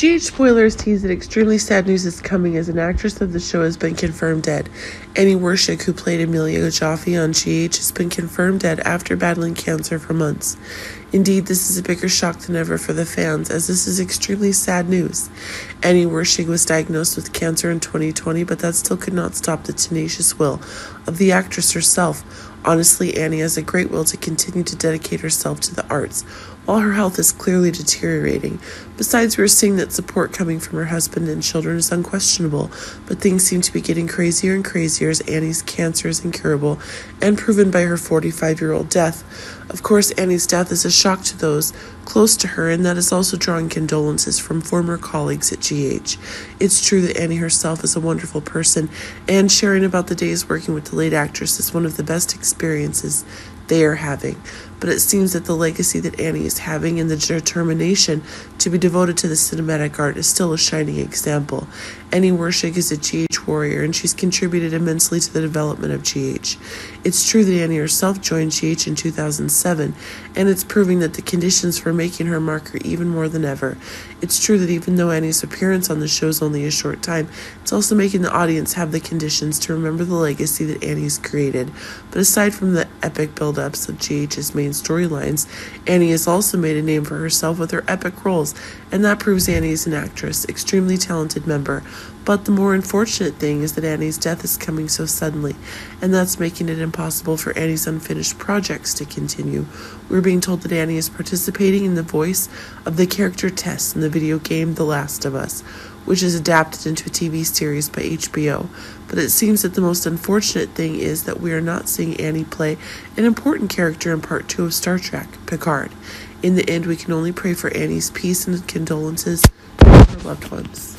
GH Spoilers teased that extremely sad news is coming as an actress of the show has been confirmed dead. Annie Wersching, who played Amelia Jaffe on GH, has been confirmed dead after battling cancer for months. Indeed, this is a bigger shock than ever for the fans, as this is extremely sad news. Annie Wersching was diagnosed with cancer in 2020, but that still could not stop the tenacious will of the actress herself. Honestly, Annie has a great will to continue to dedicate herself to the arts, while her health is clearly deteriorating. Besides, we're seeing that support coming from her husband and children is unquestionable, but things seem to be getting crazier and crazier as Annie's cancer is incurable and proven by her 45-year-old death. Of course, Annie's death is a shock to those close to her, and that is also drawing condolences from former colleagues at GH. It's true that Annie herself is a wonderful person, and sharing about the days working with the late actress is one of the best experiences they are having. But it seems that the legacy that Annie is having and the determination to be devoted to the cinematic art is still a shining example. Annie Wersching is a GH warrior, and she's contributed immensely to the development of GH. It's true that Annie herself joined GH in 2007, and it's proving that the conditions for making her mark are even more than ever. It's true that even though Annie's appearance on the show is only a short time, it's also making the audience have the conditions to remember the legacy that Annie's created. But aside from the epic build-ups of GH's main storylines, Annie has also made a name for herself with her epic roles, and that proves Annie is an actress, extremely talented member. But the more unfortunate thing is that Annie's death is coming so suddenly, and that's making it impossible for Annie's unfinished projects to continue. We're being told that Annie is participating in the voice of the character Tess in the video game The Last of Us, which is adapted into a TV series by HBO. But it seems that the most unfortunate thing is that we are not seeing Annie play an important character in Part 2 of Star Trek: Picard. In the end, we can only pray for Annie's peace and condolences to her loved ones.